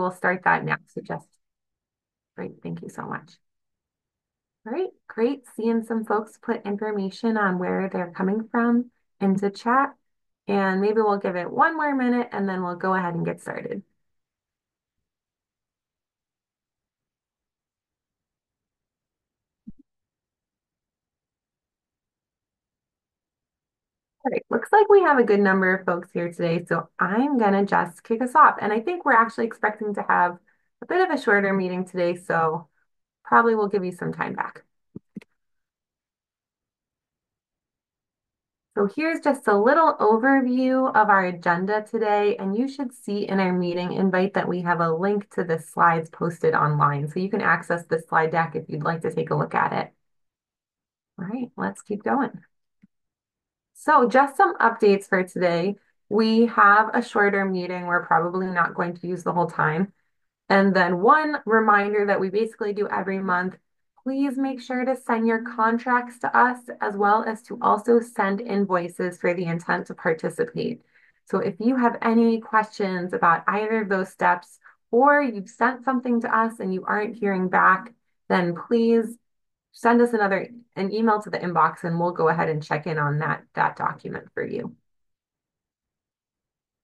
So we'll start that now. So just great. Thank you so much. All right, great. Seeing some folks put information on where they're coming from into chat. And maybe we'll give it one more minute and then we'll go ahead and get started. All right, looks like we have a good number of folks here today, so I'm going to just kick us off. And I think we're actually expecting to have a bit of a shorter meeting today, so probably we'll give you some time back. So here's just a little overview of our agenda today, and you should see in our meeting invite that we have a link to the slides posted online, so you can access the slide deck if you'd like to take a look at it. All right, let's keep going. So just some updates for today. We have a shorter meeting. We're probably not going to use the whole time. And then one reminder that we basically do every month, please make sure to send your contracts to us as well as to also send invoices for the intent to participate. So if you have any questions about either of those steps or you've sent something to us and you aren't hearing back, then please send us an email to the inbox and we'll go ahead and check in on that document for you.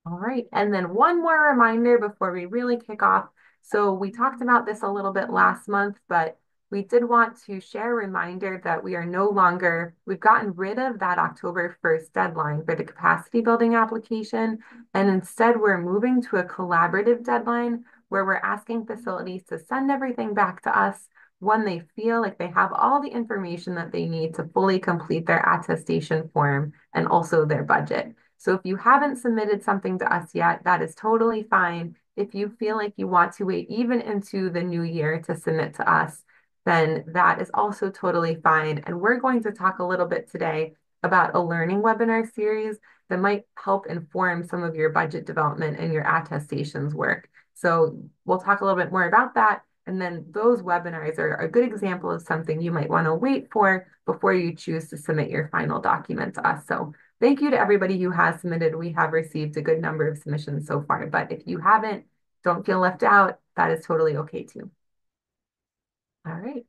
All right, and then one more reminder before we really kick off. So we talked about this a little bit last month, but we did want to share a reminder that we are we've gotten rid of that October 1st deadline for the capacity building application. And instead we're moving to a collaborative deadline where we're asking facilities to send everything back to us when they feel like they have all the information that they need to fully complete their attestation form and also their budget. So if you haven't submitted something to us yet, that is totally fine. If you feel like you want to wait even into the new year to submit to us, then that is also totally fine. And we're going to talk a little bit today about a learning webinar series that might help inform some of your budget development and your attestations work. So we'll talk a little bit more about that. And then those webinars are a good example of something you might want to wait for before you choose to submit your final document to us. So thank you to everybody who has submitted. We have received a good number of submissions so far, but if you haven't, don't feel left out. That is totally okay too. All right,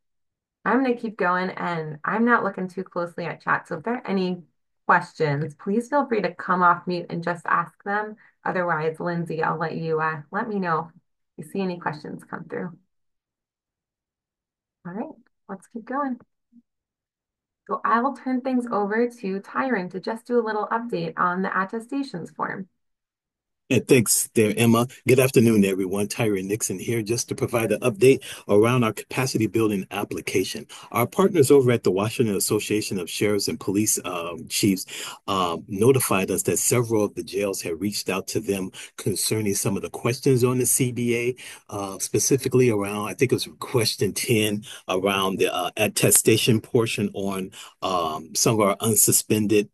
I'm going to keep going and I'm not looking too closely at chat. So if there are any questions, please feel free to come off mute and just ask them. Otherwise, Lindsay, I'll let you let me know if you see any questions come through. All right, let's keep going. So I'll turn things over to Tyron to just do a little update on the attestations form. And thanks there, Emma. Good afternoon, everyone. Tyron Nixon here just to provide an update around our capacity building application. Our partners over at the Washington Association of Sheriffs and Police Chiefs notified us that several of the jails had reached out to them concerning some of the questions on the CBA, specifically around, I think it was question 10, around the attestation portion on some of our suspended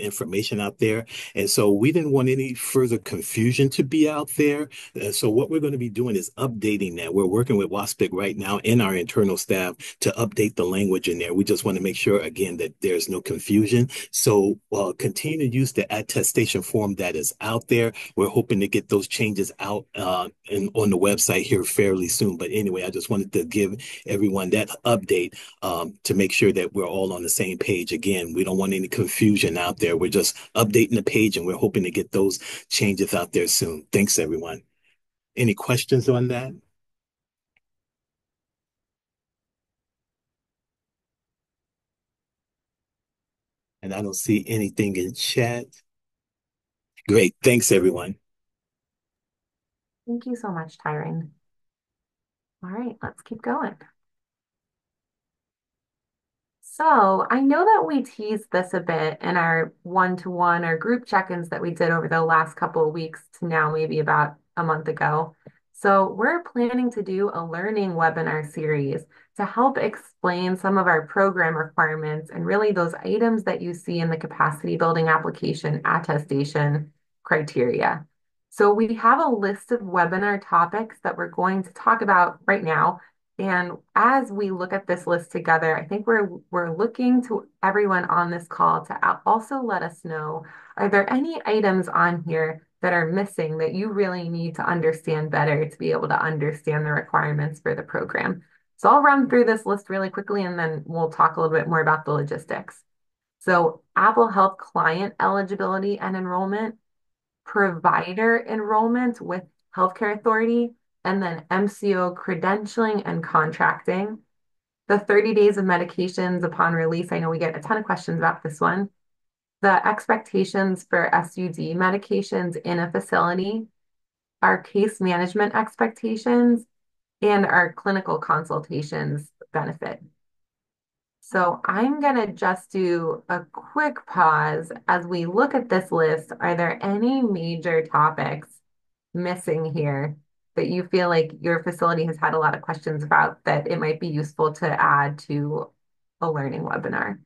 information out there. And so we didn't want any further confusion to be out there. So what we're going to be doing is updating that. We're working with WASPIC right now and our internal staff to update the language in there. We just want to make sure, again, that there's no confusion. So continue to use the attestation form that is out there. We're hoping to get those changes out and on the website here fairly soon. But anyway, I just wanted to give everyone that update to make sure that we're all on the same page. Again, we don't want any confusion out there. We're just updating the page and we're hoping to get those changes out there soon. Thanks, everyone. Any questions on that? And I don't see anything in chat. Great. Thanks, everyone. Thank you so much, Tyron. All right, let's keep going. So I know that we teased this a bit in our one-to-one or group check-ins that we did over the last couple of weeks to now maybe about a month ago. So we're planning to do a learning webinar series to help explain some of our program requirements and really those items that you see in the capacity building application attestation criteria. So we have a list of webinar topics that we're going to talk about right now. And as we look at this list together, I think we're looking to everyone on this call to also let us know, are there any items on here that are missing that you really need to understand better to be able to understand the requirements for the program. So I'll run through this list really quickly, and then we'll talk a little bit more about the logistics. So Apple Health client eligibility and enrollment, provider enrollment with healthcare authority, and then MCO credentialing and contracting. The 30 days of medications upon release, I know we get a ton of questions about this one. The expectations for SUD medications in a facility, our case management expectations, and our clinical consultations benefit. So I'm going to just do a quick pause as we look at this list. Are there any major topics missing here that you feel like your facility has had a lot of questions about that it might be useful to add to a learning webinar?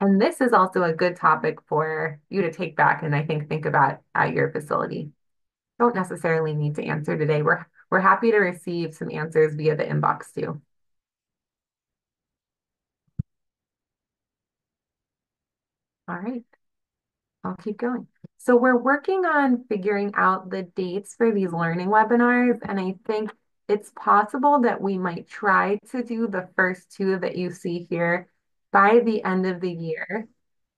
And this is also a good topic for you to take back and I think about at your facility. Don't necessarily need to answer today. We're happy to receive some answers via the inbox too. All right, I'll keep going. So we're working on figuring out the dates for these learning webinars, and I think it's possible that we might try to do the first two that you see here by the end of the year,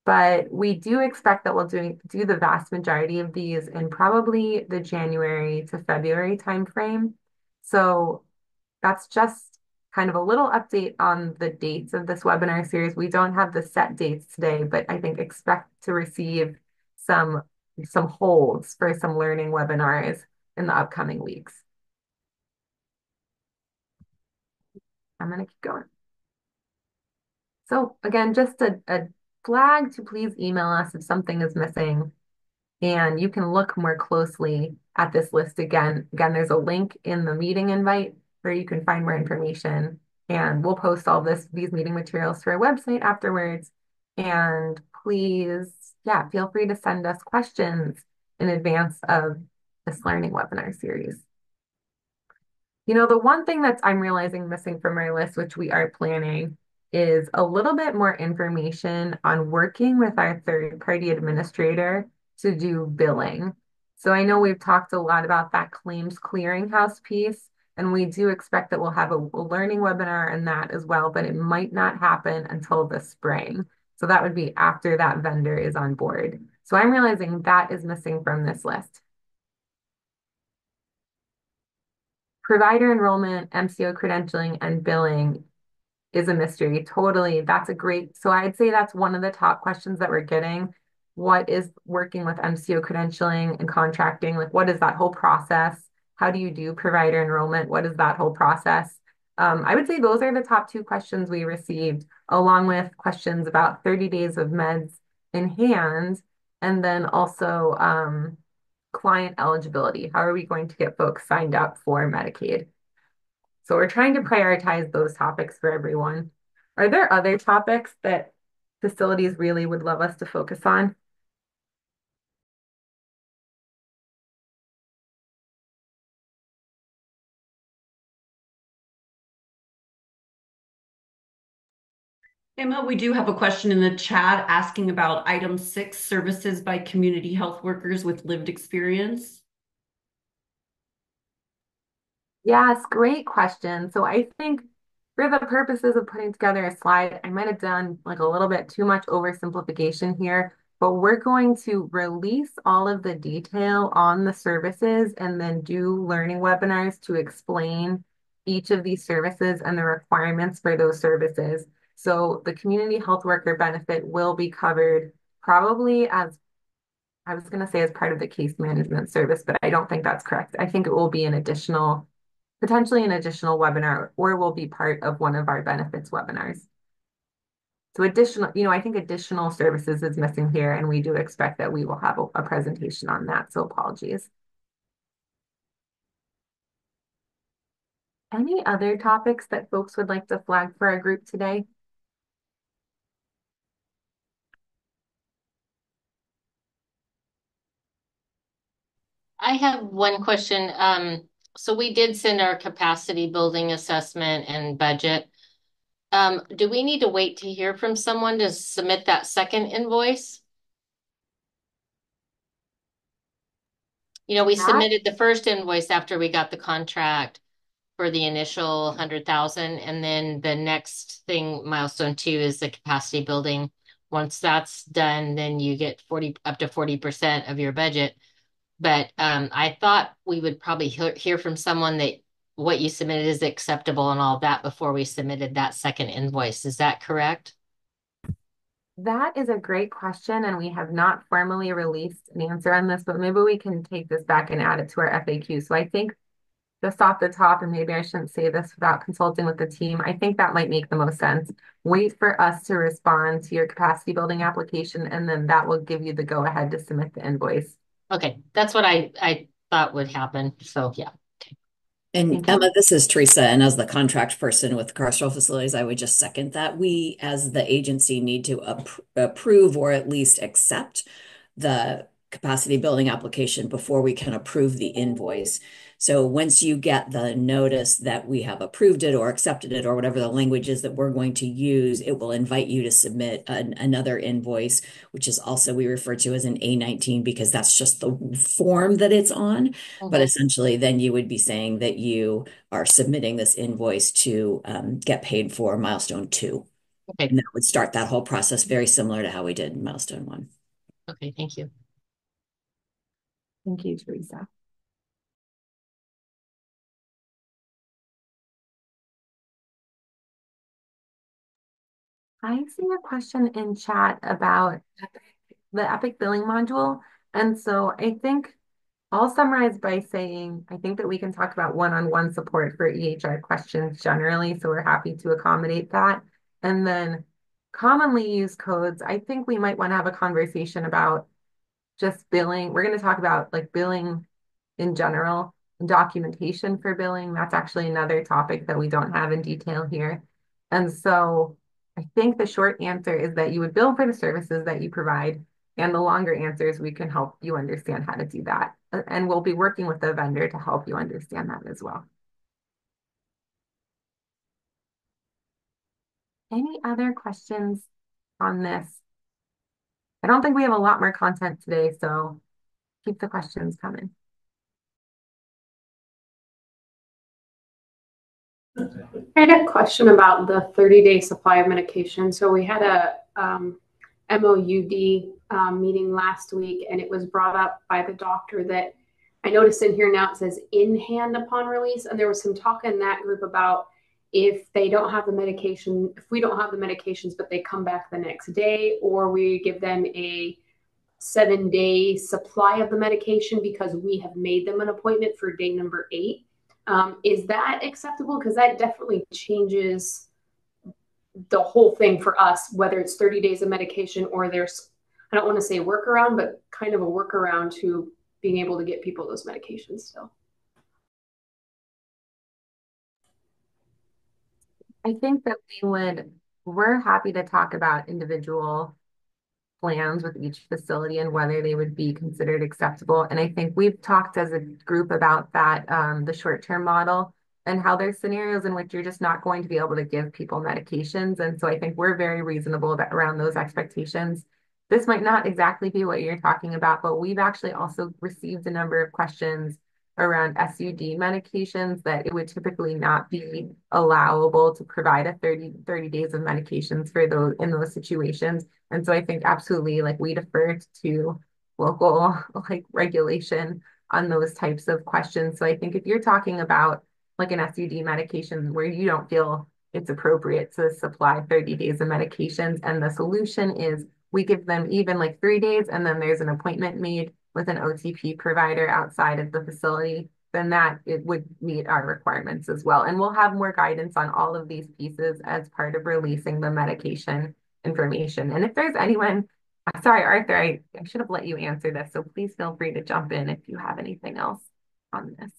but we do expect that we'll do the vast majority of these in probably the January to February timeframe. So that's just kind of a little update on the dates of this webinar series. We don't have the set dates today, but I think expect to receive some holds for some learning webinars in the upcoming weeks. I'm gonna keep going. So again, just a flag to please email us if something is missing, and you can look more closely at this list again. Again, there's a link in the meeting invite where you can find more information, and we'll post all these meeting materials to our website afterwards. And please, yeah, feel free to send us questions in advance of this learning webinar series. You know, the one thing that I'm realizing missing from our list, which we are planning, is a little bit more information on working with our third-party administrator to do billing. So I know we've talked a lot about that claims clearinghouse piece, and we do expect that we'll have a learning webinar on that as well, but it might not happen until the spring. So that would be after that vendor is on board. So I'm realizing that is missing from this list. Provider enrollment, MCO credentialing, and billing is a mystery. Totally. That's a great, so I'd say that's one of the top questions that we're getting. What is working with MCO credentialing and contracting? Like, what is that whole process? How do you do provider enrollment? What is that whole process? I would say those are the top two questions we received, along with questions about 30 days of meds in hand, and then also client eligibility. How are we going to get folks signed up for Medicaid? So we're trying to prioritize those topics for everyone. Are there other topics that facilities really would love us to focus on? Emma, we do have a question in the chat asking about item 6, services by community health workers with lived experience. Yes, great question. So I think for the purposes of putting together a slide, I might have done like a little bit too much oversimplification here, but we're going to release all of the detail on the services and then do learning webinars to explain each of these services and the requirements for those services. So the community health worker benefit will be covered probably as, I was going to say as part of the case management service, but I don't think that's correct. I think it will be an additional, potentially an additional webinar, or will be part of one of our benefits webinars. So additional, you know, I think additional services is missing here, and we do expect that we will have a presentation on that, so apologies. Any other topics that folks would like to flag for our group today? I have one question. So we did send our capacity building assessment and budget Do we need to wait to hear from someone to submit that second invoice? You know, we submitted the first invoice after we got the contract for the initial 100,000, and then the next thing, milestone 2, is the capacity building. Once that's done, then you get up to 40% of your budget. But I thought we would probably hear from someone that what you submitted is acceptable and all that before we submitted that second invoice. Is that correct? That is a great question, and we have not formally released an answer on this, but maybe we can take this back and add it to our FAQ. So I think just off the top, and maybe I shouldn't say this without consulting with the team, I think that might make the most sense. Wait for us to respond to your capacity building application, and then that will give you the go-ahead to submit the invoice. Okay, that's what I thought would happen, so yeah. And Emma, this is Teresa, and as the contract person with carceral facilities, I would just second that. We, as the agency, need to approve or at least accept the capacity building application before we can approve the invoice. So once you get the notice that we have approved it or accepted it or whatever the language is that we're going to use, it will invite you to submit another invoice, which is also we refer to as an A19 because that's just the form that it's on. Okay. But essentially then you would be saying that you are submitting this invoice to get paid for milestone 2. Okay. And that would start that whole process very similar to how we did milestone 1. Okay, thank you. Thank you, Teresa. I see a question in chat about the Epic billing module. And so I think I'll summarize by saying, I think that we can talk about one-on-one support for EHR questions generally, so we're happy to accommodate that. And then commonly used codes, I think we might want to have a conversation about just billing. We're going to talk about like billing in general, documentation for billing. That's actually another topic that we don't have in detail here. And so I think the short answer is that you would bill for the services that you provide, and the longer answer is we can help you understand how to do that. And we'll be working with the vendor to help you understand that as well. Any other questions on this? I don't think we have a lot more content today, so keep the questions coming. I had a question about the 30-day supply of medication. So we had a MOUD meeting last week, and it was brought up by the doctor that I noticed in here now it says in hand upon release. And there was some talk in that group about if they don't have the medication, if we don't have the medications, but they come back the next day, or we give them a 7-day supply of the medication because we have made them an appointment for day number 8. Is that acceptable? Because that definitely changes the whole thing for us, whether it's 30 days of medication or there's, I don't want to say workaround, but kind of a workaround to being able to get people those medications still. I think that we're happy to talk about individual plans with each facility and whether they would be considered acceptable. And I think we've talked as a group about that, the short-term model and how there's scenarios in which you're just not going to be able to give people medications. And so I think we're very reasonable around those expectations. This might not exactly be what you're talking about, but we've actually also received a number of questions around SUD medications that it would typically not be allowable to provide a 30 days of medications for those in those situations. And so I think absolutely like we defer to local like regulation on those types of questions. So I think if you're talking about like an SUD medication where you don't feel it's appropriate to supply 30 days of medications, and the solution is we give them even like 3 days and then there's an appointment made with an OTP provider outside of the facility, then that it would meet our requirements as well. And we'll have more guidance on all of these pieces as part of releasing the medication information. And if there's anyone, sorry, Arthur, I should have let you answer this. So please feel free to jump in if you have anything else on this.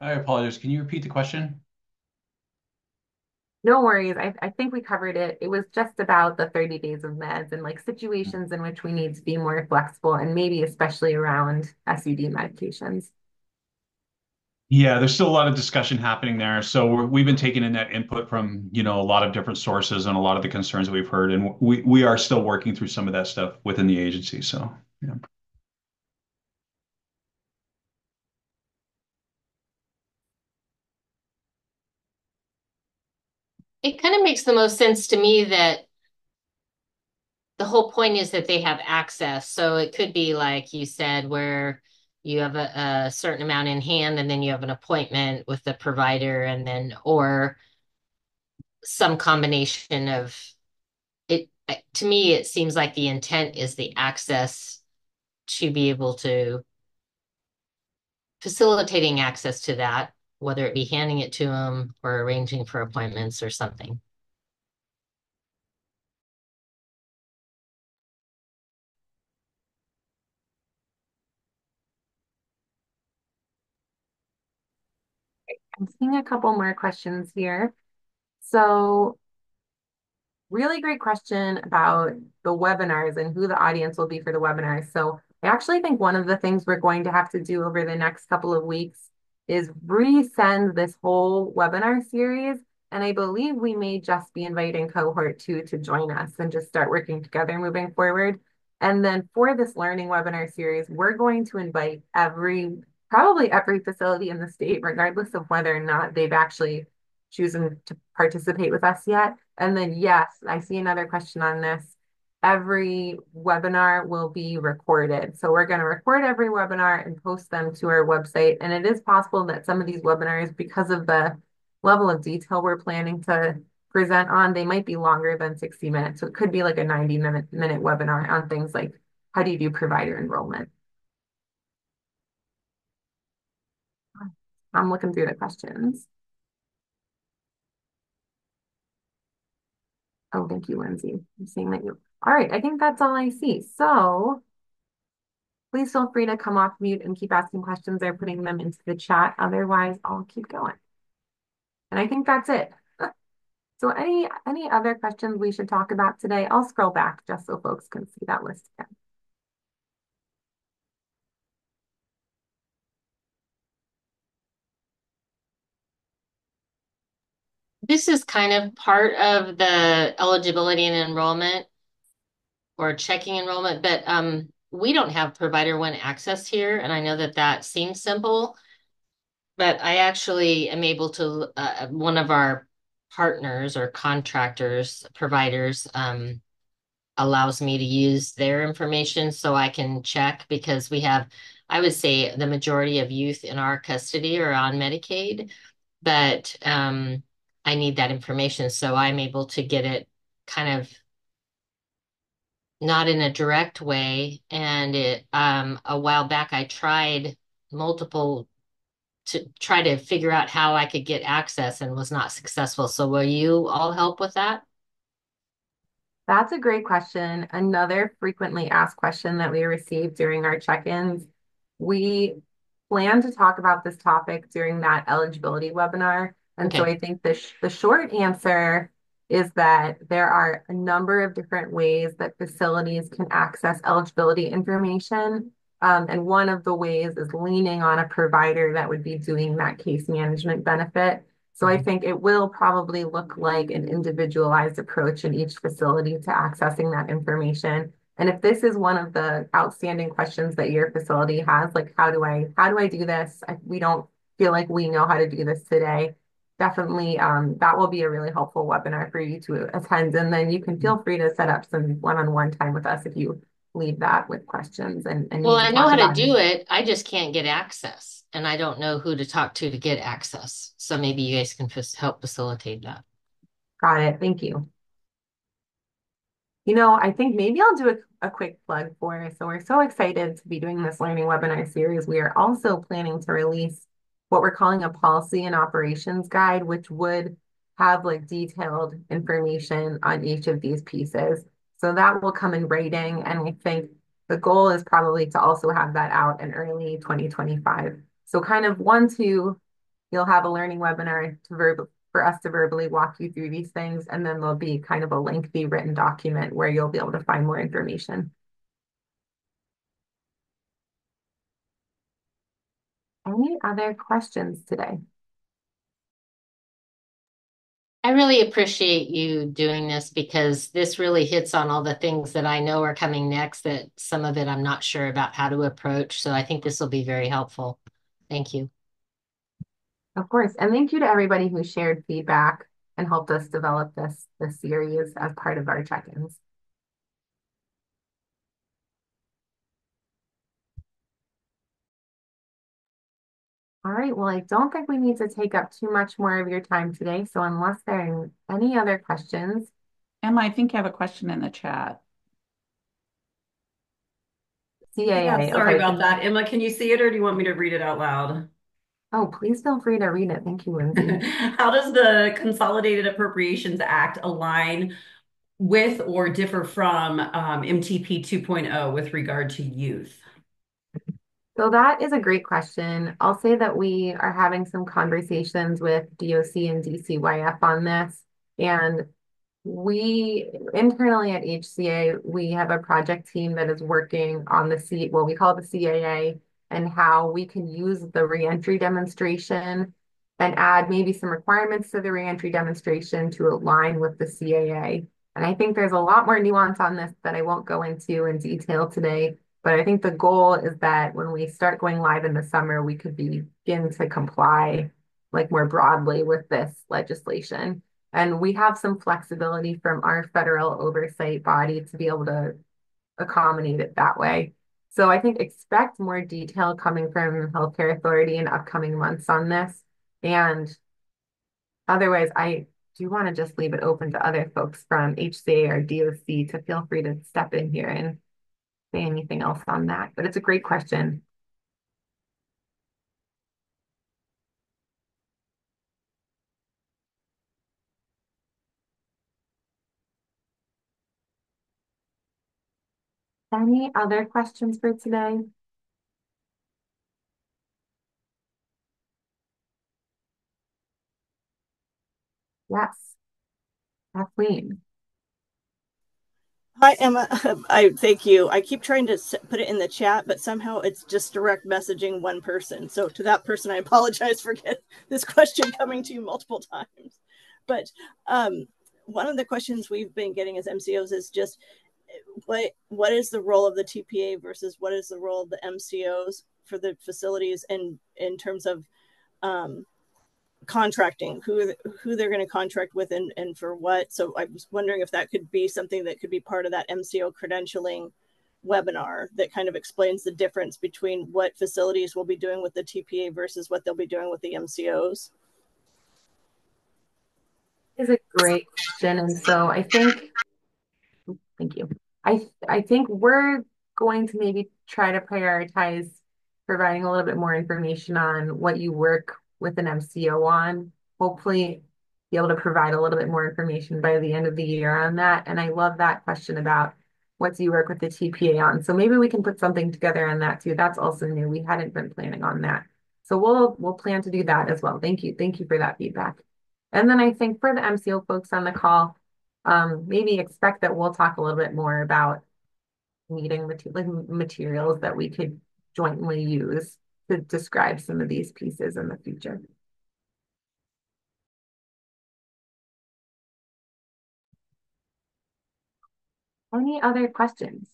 I apologize. Can you repeat the question? No worries. I think we covered it. It was just about the 30 days of meds and like situations in which we need to be more flexible, and maybe especially around SUD medications. Yeah, there's still a lot of discussion happening there. So we've been taking in that input from, you know, a lot of different sources and a lot of the concerns that we've heard. And we are still working through some of that stuff within the agency. So, yeah. It kind of makes the most sense to me that the whole point is that they have access. So it could be, like you said, where you have a certain amount in hand and then you have an appointment with the provider, and then, or some combination of it. To me, it seems like the intent is the access, to be able to facilitating access to that, whether it be handing it to them or arranging for appointments or something. I'm seeing a couple more questions here. So, really great question about the webinars and who the audience will be for the webinars. So I actually think one of the things we're going to have to do over the next couple of weeks is resend this whole webinar series. And I believe we may just be inviting cohort 2 to join us and just start working together moving forward. And then for this learning webinar series, we're going to invite probably every facility in the state, regardless of whether or not they've actually chosen to participate with us yet. And then, yes, I see another question on this. Every webinar will be recorded. So we're going to record every webinar and post them to our website. And it is possible that some of these webinars, because of the level of detail we're planning to present on, they might be longer than 60 minutes. So it could be like a 90-minute webinar on things like, how do you do provider enrollment? I'm looking through the questions. Oh, thank you, Lindsay. I'm seeing that you... All right, I think that's all I see. So please feel free to come off mute and keep asking questions or putting them into the chat. Otherwise, I'll keep going. And I think that's it. So any other questions we should talk about today? I'll scroll back just so folks can see that list again. This is kind of part of the eligibility and enrollment, or checking enrollment, but we don't have Provider One access here. And I know that that seems simple, but I actually am able to, one of our partners or contractors, providers, allows me to use their information so I can check, because we have, I would say the majority of youth in our custody are on Medicaid, but I need that information. So I'm able to get it kind of not in a direct way. And it, a while back, I tried multiple to try to figure out how I could get access and was not successful. So will you all help with that? That's a great question. Another frequently asked question that we received during our check-ins. We plan to talk about this topic during that eligibility webinar. And okay. So I think the short answer is that there are a number of different ways that facilities can access eligibility information. And one of the ways is leaning on a provider that would be doing that case management benefit. So I think it will probably look like an individualized approach in each facility to accessing that information. And if this is one of the outstanding questions that your facility has, like, how do I do this? We don't feel like we know how to do this today. Definitely, that will be a really helpful webinar for you to attend. And then you can feel free to set up some one-on-one time with us if you leave that with questions. And well, I know how to do it. I just can't get access, and I don't know who to talk to get access. So maybe you guys can help facilitate that. Got it. Thank you. You know, I think maybe I'll do a quick plug for us. So we're so excited to be doing this learning webinar series. We are also planning to release what we're calling a policy and operations guide, which would have like detailed information on each of these pieces. So that will come in writing. And I think the goal is probably to also have that out in early 2025. So kind of 1-2, you'll have a learning webinar to for us to verbally walk you through these things. And then there'll be kind of a lengthy written document where you'll be able to find more information. Any other questions today? I really appreciate you doing this, because this really hits on all the things that I know are coming next, that some of it I'm not sure about how to approach. So I think this will be very helpful. Thank you. Of course. And thank you to everybody who shared feedback and helped us develop this series as part of our check-ins. All right, well, I don't think we need to take up too much more of your time today. So unless there are any other questions. Emma, I think you have a question in the chat. CAA. Yeah, sorry about that. Emma, can you see it, or do you want me to read it out loud? Oh, please feel free to read it. Thank you, Lindsay. How does the Consolidated Appropriations Act align with or differ from MTP 2.0 with regard to youth? So that is a great question. I'll say that we are having some conversations with DOC and DCYF on this. And we internally at HCA, we have a project team that is working on we call it the CAA, and how we can use the reentry demonstration and add maybe some requirements to the reentry demonstration to align with the CAA. And I think there's a lot more nuance on this that I won't go into in detail today. But I think the goal is that when we start going live in the summer, we could begin to comply more broadly with this legislation. And we have some flexibility from our federal oversight body to be able to accommodate it that way. So I think expect more detail coming from Healthcare Authority in upcoming months on this. And otherwise, I do want to just leave it open to other folks from HCA or DOC to feel free to step in here and say anything else on that, but it's a great question. Any other questions for today? Yes, Kathleen. Hi, Emma. Thank you. I keep trying to put it in the chat, but somehow it's just direct messaging one person. So to that person, I apologize for this question coming to you multiple times. But one of the questions we've been getting as MCOs is just what is the role of the TPA versus what is the role of the MCOs for the facilities in terms of contracting, who they're going to contract with and for what. So I was wondering if that could be something that could be part of that MCO credentialing webinar that kind of explains the difference between what facilities will be doing with the TPA versus what they'll be doing with the MCOs. It's a great question. And so I think, thank you. I think we're going to maybe try to prioritize providing a little bit more information on what you work with an MCO on, hopefully be able to provide a little bit more information by the end of the year on that. And I love that question about what do you work with the TPA on? So maybe we can put something together on that too. That's also new. We hadn't been planning on that. So we'll plan to do that as well. Thank you. Thank you for that feedback. And then I think for the MCO folks on the call, maybe expect that we'll talk a little bit more about meeting materials that we could jointly use to describe some of these pieces in the future. Any other questions?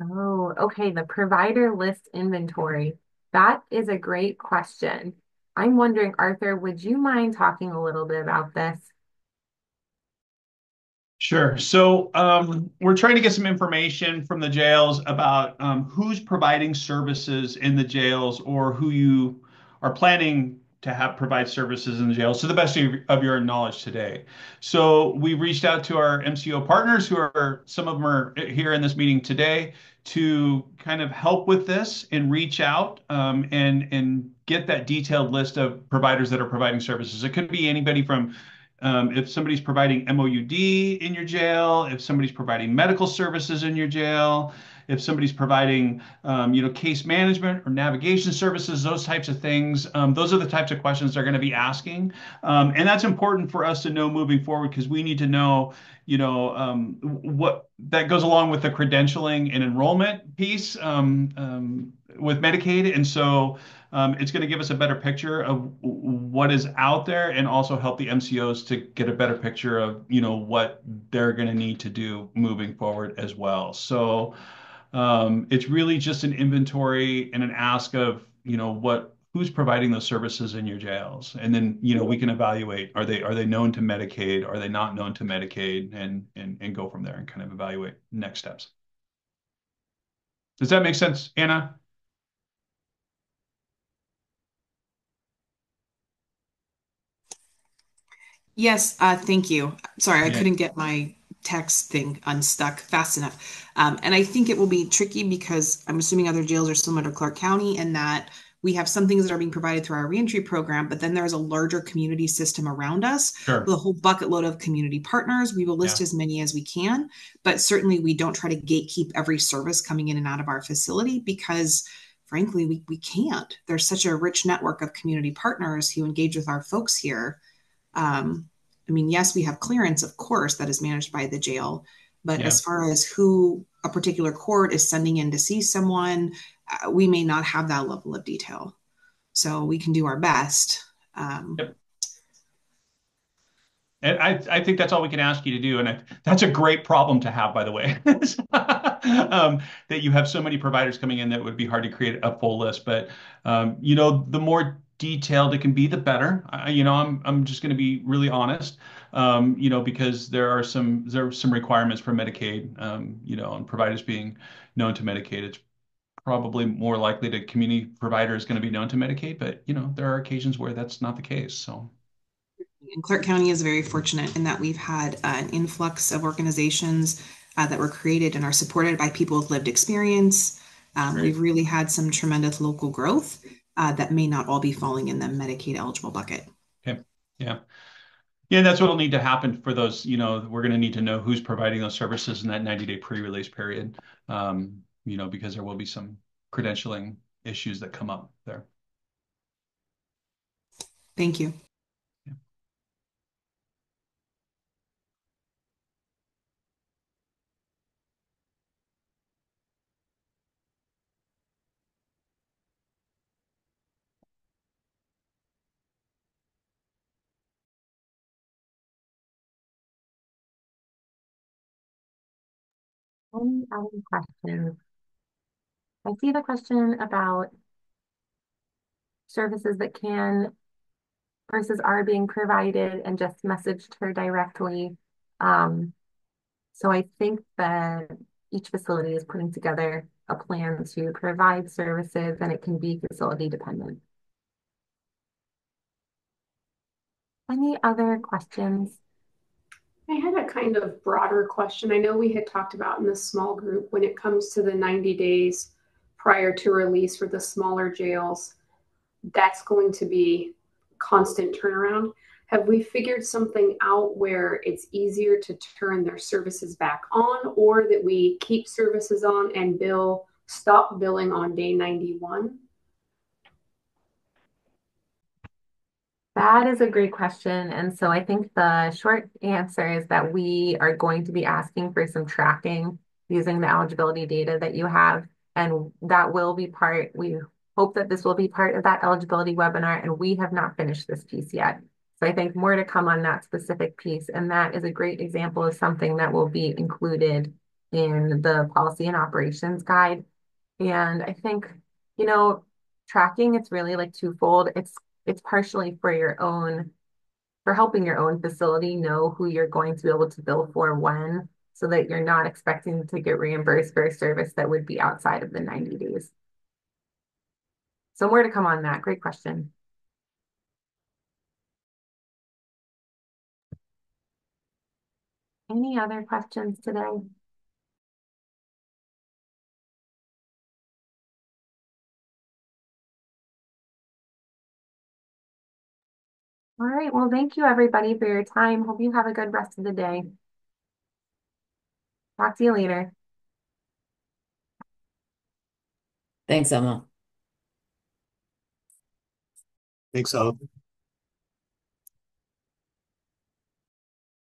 Oh, okay, the provider list inventory. That is a great question. I'm wondering, Arthur, would you mind talking a little bit about this? Sure. So we're trying to get some information from the jails about who's providing services in the jails, or who you are planning to have provide services in the jails, to the best of your knowledge today. So we reached out to our MCO partners, who are, some of them are here in this meeting today, to kind of help with this and reach out and get that detailed list of providers that are providing services. It could be anybody from if somebody's providing MOUD in your jail, if somebody's providing medical services in your jail, if somebody's providing, case management or navigation services, those types of things. Those are the types of questions they're going to be asking. And that's important for us to know moving forward, because we need to know, what that goes along with the credentialing and enrollment piece with Medicaid. And so it's going to give us a better picture of what is out there, and also help the MCOs to get a better picture of, what they're going to need to do moving forward as well. So it's really just an inventory and an ask of, who's providing those services in your jails. And then, we can evaluate, are they known to Medicaid? Are they not known to Medicaid? And go from there and kind of evaluate next steps. Does that make sense, Anna? Yes, thank you. Sorry, I couldn't get my text thing unstuck fast enough. And I think it will be tricky, because I'm assuming other jails are similar to Clark County, and that we have some things that are being provided through our reentry program, but then there's a larger community system around us, with a whole bucket load of community partners. We will list as many as we can, but certainly we don't try to gatekeep every service coming in and out of our facility, because frankly, we can't. There's such a rich network of community partners who engage with our folks here. Yes, we have clearance, of course, that is managed by the jail, but as far as who a particular court is sending in to see someone, we may not have that level of detail. So we can do our best. And I think that's all we can ask you to do. And that's a great problem to have, by the way, that you have so many providers coming in that it would be hard to create a full list. But, the more detailed it can be, the better. I'm just going to be really honest, because there are some requirements for Medicaid, and providers being known to Medicaid. It's probably more likely that community provider is going to be known to Medicaid, but there are occasions where that's not the case. So, and Clark County is very fortunate in that we've had an influx of organizations that were created and are supported by people with lived experience. We've really had some tremendous local growth that may not all be falling in the Medicaid eligible bucket. Okay. Yeah, that's what will need to happen for those. We're going to need to know who's providing those services in that 90-day pre-release period, because there will be some credentialing issues that come up there. Thank you. Any other questions? I see the question about services that can versus are being provided, and just messaged her directly. So I think that each facility is putting together a plan to provide services, and it can be facility dependent. Any other questions? I had a kind of broader question. I know we had talked about in the small group when it comes to the 90 days prior to release for the smaller jails, that's going to be constant turnaround. Have we figured something out where it's easier to turn their services back on, or that we keep services on and stop billing on day 91? That is a great question. And so I think the short answer is that we are going to be asking for some tracking using the eligibility data that you have. And that will be we hope that this will be part of that eligibility webinar. And we have not finished this piece yet. So I think more to come on that specific piece. And that is a great example of something that will be included in the policy and operations guide. And I think, tracking, it's really like twofold. It's partially for for helping your own facility know who you're going to be able to bill for when, so that you're not expecting to get reimbursed for a service that would be outside of the 90 days. So more to come on that. Great question. Any other questions today? All right. Well, thank you, everybody, for your time. Hope you have a good rest of the day. Talk to you later. Thanks, Emma. Thanks, all.